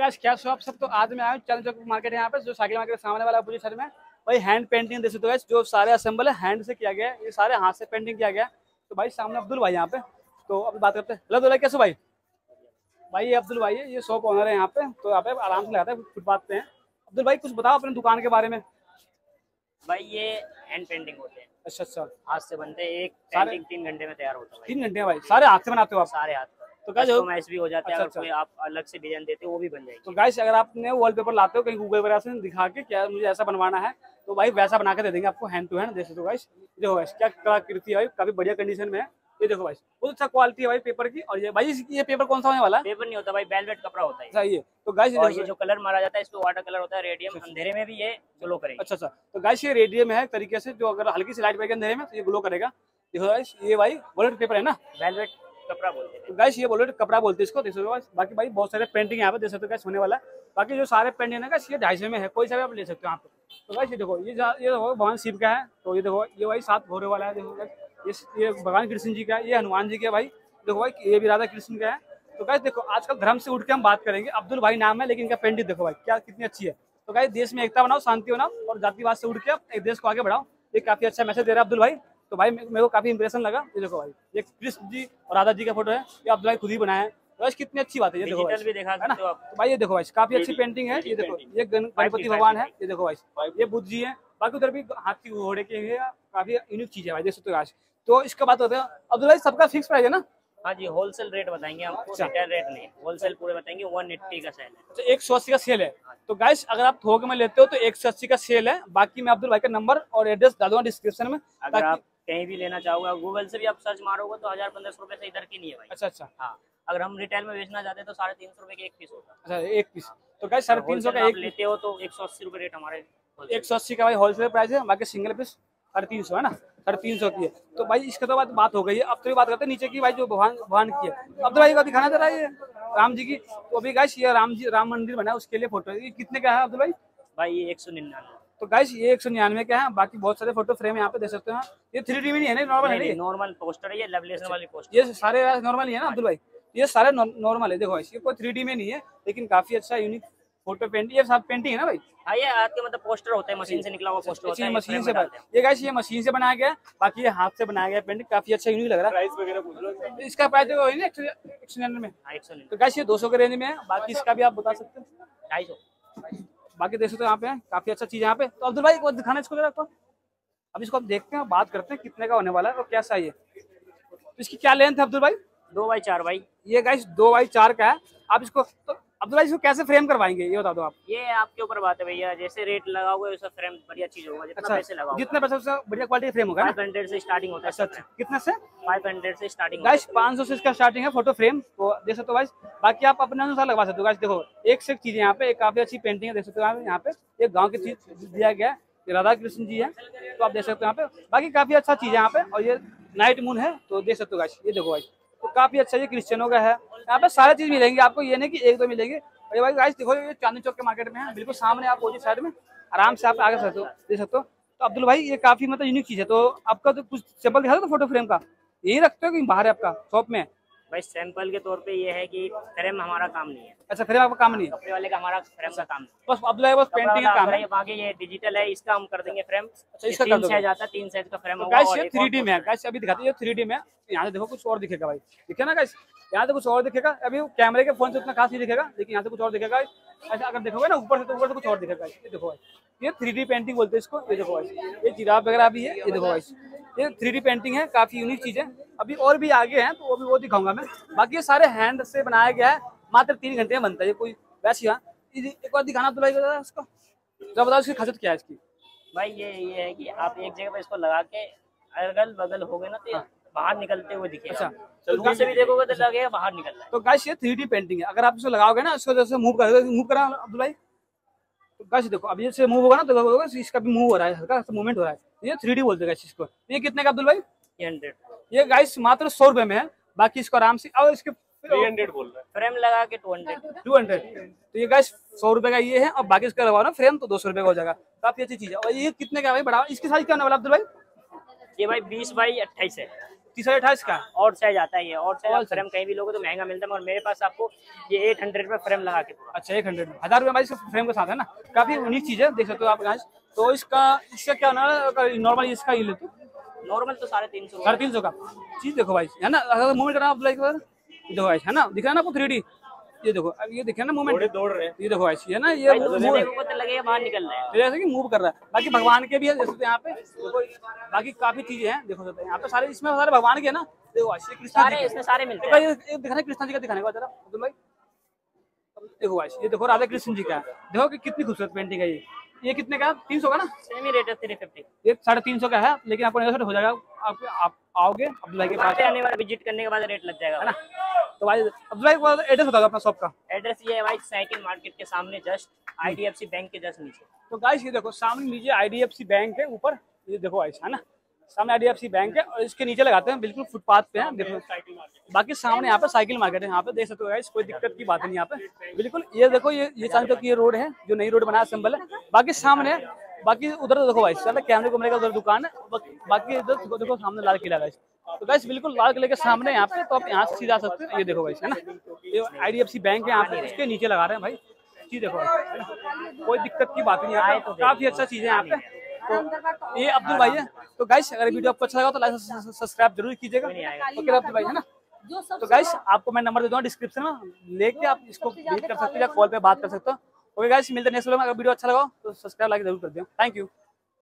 Guys क्या shop सब। तो आज मैं आया हूँ चांदनी चौक मार्केट, यहाँ पे जो साइकिल मार्केट सामने वाला अपोजिट साइड में, वही हैंड पेंटिंग देख सकते हो गाइस। जो सारे असेंबल है हैंड से किया गया है, ये सारे हाथ से पेंटिंग किया गया है। तो भाई सामने अब्दुल भाई यहाँ पे, तो अब बात करते हैं। हेलो अब्दुल भाई, कैसे भाई? भाई ये अब्दुल भाई है, ये शॉप ओनर है यहाँ पे, तो यहाँ पे आराम से लगाता है, फुटपाथ पे है। अब्दुल भाई कुछ बताओ अपने दुकान के बारे में। भाई ये हैंड पेंटिंग होते हैं। अच्छा, हाथ से बनते हैं, एक पेंटिंग 3 घंटे में तैयार होता है। 3 घंटे? भाई सारे हाथ से बनाते हो आप? सारे हाथ। तो गाइस भी हो जाता है। अच्छा, अगर आप अलग से डिजाइन देते हो वो भी बन जाएगी। तो गाइस अगर आपने वॉलपेपर लाते हो कहीं गूगल वगैरह से दिखा के क्या मुझे ऐसा बनवाना है, तो भाई वैसा बना के दे देंगे आपको हैंड टू हैंड। देख सकते हो गाइस, देखो गाइस क्या कलाकृति है भाई, काफी बढ़िया कंडीशन में है। ये देखो गाइस बहुत अच्छा क्वालिटी है भाई पेपर की। और ये भाई ये पेपर कौन सा होने वाला है? पेपर नहीं होता भाई, वेलवेट कपड़ा होता है। सही है। तो गाइस ये जो कलर मारा जाता है इसको वाटर कलर होता है, रेडियम। अंधेरे में भी ये ग्लो करेगा। अच्छा। तो गाइस ये रेडियम है एक तरीके से, जो अगर हल्की सी लाइट पड़ेगी अंधेरे में तो ये ग्लो करेगा। देखो गाइस ये भाई वेलवेट पेपर है ना, वेलवेट कपड़ा बोलते हैं। तो गाइस ये बोलो कपड़ा बोलते हैं इसको। देख सकते हो बाकी भाई बहुत सारे पेंटिंग यहाँ पे देख सकते हो गाइस होने वाला है। बाकी जो सारे पेंटिंग है ये 250 में है, कोई सा भी आप ले सकते हो यहाँ पे। तो गाइस ये देखो ये भगवान शिव का है, तो ये देखो ये भाई 7 घोड़े वाला है। देखो गाइस ये भगवान कृष्ण जी का है, ये हनुमान जी का भाई। देखो भाई ये भी राधा कृष्ण का है। तो गाइस देखो आजकल धर्म से उठ के हम बात करेंगे। अब्दुल भाई नाम है, लेकिन इनका पेंटिंग देखो भाई क्या कितनी अच्छी है। तो गाइस देश में एकता बनाओ, शांति बनाओ और जातिवाद से उठ के आप एक देश को आगे बढ़ाओ। ये काफी अच्छा मैसेज दे रहा है अब्दुल भाई। तो भाई मेरे को काफी इंप्रेशन लगा। ये देखो भाई ये कृष्ण जी और राधा जी का फोटो है, ये अब्दुल भाई खुद ही बनाया है। तो कितनी अच्छी बात है। ये देखो भाई, भी देखा है ना भाई, ये देखो भाई काफी अच्छी पेंटिंग है। ये देखो ये गणपति भगवान है, ये देखो भाई ये बुद्ध जी है। बाकी उधर भी हाथी घोड़े के काफी यूनिक चीज है भाई, देख सकते हो आज। तो इसका बात होता है अब्दुल भाई सबका फिक्स प्राइस है ना? हाँ जी, होलसेल रेट बताएंगे आपको, रिटेल रेट नहीं, होलसेल पूरे बताएंगे। 180 का सेल है, 180 का सेल है। तो गाइस अगर आप थोक में लेते हो तो 180 का सेल है। बाकी मैं अब्दुल भाई का नंबर और एड्रेस डाल दूंगा डिस्क्रिप्शन में। अगर आप कहीं भी लेना चाहोगे, गूगल से भी आप सर्च मारोगे तो 1000-1500 रुपए से इधर की नहीं है भाई। अच्छा। हाँ, अगर हम रिटेल में बेचना चाहते हैं तो 350 रुपए की एक पीस होता है। अच्छा, एक पीस। तो गाइस 350 का एक लेते हो तो 180 रुपए रेट हमारे, 180 का भाई होलसेल प्राइस है। बाकी सिंगल पीस 350 है ना, 350 की है। तो भाई इसके तो बात हो गई है। अब तो ये बात करते हैं नीचे की भाई, जो भगवान की है। अब तो भाई का दिखाना जरा ये राम जी की। तो अभी गाइस ये राम मंदिर बना है, उसके लिए फोटो है। ये कितने का है अब्दुल भाई? भाई ये 199। तो गाइस ये 199 का है। बाकी बहुत सारे फोटो फ्रेम यहाँ पे देख सकते हैं। ये 3D में नहीं है, नॉर्मल है, नॉर्मल पोस्टर है ये, लवलेशन वाली पोस्टर। ये सारे नॉर्मल ही है ना अब्दुल भाई? ये सारे नॉर्मल है। देखो ये कोई 3D में नहीं है, लेकिन काफी अच्छा यूनिक फोटो पेंटिंग। ये सब पेंटिंग है ना भाई? हाँ, ये हाथ के मतलब पोस्टर होता है, मशीन से निकला हुआ पोस्टर होता है, मशीन से बनाते हैं। ये गाइस ये मशीन से बनाया गया, बाकी ये हाथ से बनाया गया पेंटिंग, काफी अच्छा यूनिक लग रहा है। प्राइस वगैरह पूछ लो इसका। प्राइस देखो 199 में। तो गाइस ये 200 के रेंज में है। बाकी इसका भी आप बता सकते हैं 250। बाकी देख सकते हो यहाँ पे काफी अच्छा चीज यहाँ पे। तो अब्दुल भाई एक बार दिखाना इसको जरा। अब इसको आप देखते हैं, बात करते हैं कितने का होने वाला है और कैसा है। इसकी क्या लेंथ है अब्दुल भाई? 2x4 भाई। ये गाइस 2x4 का है। आप इसको अब्दुल भाई इसको कैसे फ्रेम करवाएंगे ये बता दो आप। ये आपके ऊपर बात है भैया, जैसे रेट लगाओगे वैसा फ्रेम बढ़िया चीज होगा। जितना पैसे लगाओगे, जितने पैसे उसका बढ़िया क्वालिटी फ्रेम होगा। 500 से स्टार्टिंग होता है। अच्छा, कितने से? 500 से स्टार्टिंग। गाइस 500 से इसका स्टार्टिंग है फोटो फ्रेम। तो देख सकते हो गाइस, बाकी आप अपने अनुसार लगवा सकते हो गाइस। देखो एक से एक चीज यहाँ पे, एक काफी अच्छी पेंटिंग है देख सकते हो यहाँ पे। एक गाँव की चीज दिया गया है, राधा कृष्ण जी है, तो आप देख सकते हो यहाँ पे। बाकी काफी अच्छा चीज है यहाँ पे। और ये नाइट मून है, तो देख सकते हो गाइस। ये देखो गाइस तो काफी अच्छा ये क्रिश्चियनों का है। यहाँ पे सारी चीज मिलेंगी आपको, ये नहीं कि एक दो मिलेगी। अरे भाई गाइस देखो ये चांदनी चौक के मार्केट में है, बिल्कुल सामने आप ओजी साइड में आराम से आप आगे सकते हो, देख सकते हो। तो अब्दुल भाई ये काफी मतलब यूनिक चीज है। तो आपका तो कुछ सैंपल दिखा दो फोटो फ्रेम का। यही रखते हो कि बाहर है आपका शॉप में? भाई सैंपल के तौर पे ये है कि फ्रेम हमारा काम नहीं है। अच्छा, फ्रेम आपका काम नहीं है? कपड़े वाले का हमारा फ्रेम का काम है बस। अब्दुल भाई बस पेंटिंग का काम है, बाकी ये डिजिटल है, इसका हम कर देंगे फ्रेम। अच्छा, इसका 3 साइज आता है, 3 साइज का फ्रेम होगा। गाइस ये 3D में है गाइस, अभी दिखाते हैं। ये 3D में है, यहाँ से देखो कुछ और दिखेगा भाई, ठीक है ना गाइस। यहाँ से कुछ और दिखेगा, अभी कैमरे के फोन से उतना खास नहीं दिखेगा, लेकिन यहाँ से कुछ और दिखेगा। अच्छा, अगर देखोगे ना ऊपर से तो ऊपर से कुछ और दिखेगा। ये देखो भाई ये 3D पेंटिंग बोलते हैं इसको। ये देखो भाई ये जिराफ वगैरह भी है। ये देखो भाई ये 3D पेंटिंग है, काफी यूनिक चीज है। अभी और भी आगे हैं तो वो भी वो दिखाऊंगा मैं। बाकी ये सारे हैंड से बनाया गया है, मात्र 3 घंटे में बनता है ये। कोई वैसी हाँ एक बार दिखाना अब्दुल भाई इसको जरा, बताओ इसकी खासियत क्या है इसकी। भाई ये है कि आप एक जगह पे इसको लगा के अगल बगल हो गए ना तो बाहर निकलते हुए दिखेगा। अच्छा, दूर से भी देखोगे तो लगेगा बाहर निकल रहा है। तो गाइस ये 3D पेंटिंग है, अगर आप इसको लगाओगे ना इसको जैसे मूव कर मूव करा अब्दुल भाई। तो गाइस देखो अब जैसे मूव होगा ना तो देखोगे इसका भी मूव हो रहा है, हल्का सा मूवमेंट हो रहा है। ये 3D बोलते हैं इसको। ये कितने का अब्दुल भाई? 300। ये गाइस मात्र 100 रुपए में है। बाकी इसको आराम से और इसके 300 बोल रहा है, फ्रेम लगा के 200। तो ये गाइस 100 रुपए का ये है, और बाकी इसका लगाओ ना फ्रेम तो 200 रुपए का हो जाएगा। काफी अच्छी चीज है। और ये कितने का भाई बड़ा इसके साइज क्या होने वाला अब्दुल भाई? ये भाई 20x28 है। 328 का और साइज आता है ये, और साइज फ्रेम कहीं भी लोगे तो महंगा मिलता है, और मेरे पास आपको ये 800 में फ्रेम लगा के। अच्छा 800 ₹1000 फ्रेम के साथ है ना, काफी यूनिक चीज है, देख सकते हो आप गाइस। तो इसका क्या नॉर्मल इसका ये लेते नॉर्मल तो 350 का चीज देखो भाई है ना, अगर मूवमेंट करना आप लाइक देखो भाई है ना, दिख रहा है ना आपको 3D, ये देखो अब ये दिखे ना मूवमेंट दौड़ रहे हैं, ये देखो ऐसी है ना, ये पता लगेगा बाहर निकल रहा है जैसे कि मूव कर रहा है। बाकी भगवान के भी है जैसे यहाँ पे, बाकी काफी चीजें हैं देखो सकते हैं यहाँ पे, सारे इसमें सारे भगवान के है ना, देखो कृष्ण सारे मिलते हैं, कृष्ण जी का दिखाने का जरा अब्दुल भाई, देखो ये देखो राधा कृष्ण जी का, देखो कि कितनी खूबसूरत पेंटिंग है ये कितने का 300 का ना, सेमी रेट है 350, ये 350 का है, लेकिन आपको नेगोशिएट हो जाएगा, आप आओगे अब्दुल भाई के पास आने वाला विजिट करने के बाद रेट लग जाएगा है ना। तो भाई अब्दुल भाई को एड्रेस बताओ अपना शॉप का। एड्रेस ये है भाई साइकिल मार्केट के सामने, जस्ट IDFC बैंक के जस्ट नीचे। तो गाइस ये देखो सामने नीचे IDFC बैंक है, ऊपर ये देखो ऐसा है ना, सामने IDFC बैंक है और इसके नीचे लगाते हैं बिल्कुल फुटपाथ पे है, देखो साइकिल मार्केट, बाकी सामने यहाँ पे साइकिल मार्केट है, यहाँ पे देख सकते हो गाइस, कोई दिक्कत की बात नहीं यहाँ पे बिल्कुल। ये देखो ये चांदनी चौक ये रोड है जो नई रोड बना असेंबल है, बाकी सामने बाकी उधर देखो भाई सामने कैमरे को मिलेगा, उधर दुकान है, बाकी इधर देखो सामने लाल किला गाइस। तो गाइस बिल्कुल लाल किले के सामने यहाँ पे, तो आप यहाँ से सीधा आ सकते हो, ये देखो गाइस है ना, ये IDFC बैंक है यहाँ पे, इसके नीचे लगा रहे हैं भाई जी, देखो कोई दिक्कत की बात नहीं है, काफी अच्छा चीज है यहाँ पे। तो ये अब्दुल भाई है। तो गाइस अगर वीडियो आपको अच्छा लगा तो लाइक सब्सक्राइब जरूर कीजिएगा, ओके अब्दुल भाई है ना। तो गाइस आपको मैं नंबर दे दूंगा डिस्क्रिप्शन में, लेके आप इसको विजिट कर सकते हो या कॉल पे बात कर सकते हो। ओके गाइस मिलते हैं नेक्स्ट वीडियो में, अगर वीडियो अच्छा लगा तो सब्सक्राइब लाइक जरूर कर दें, थैंक यू।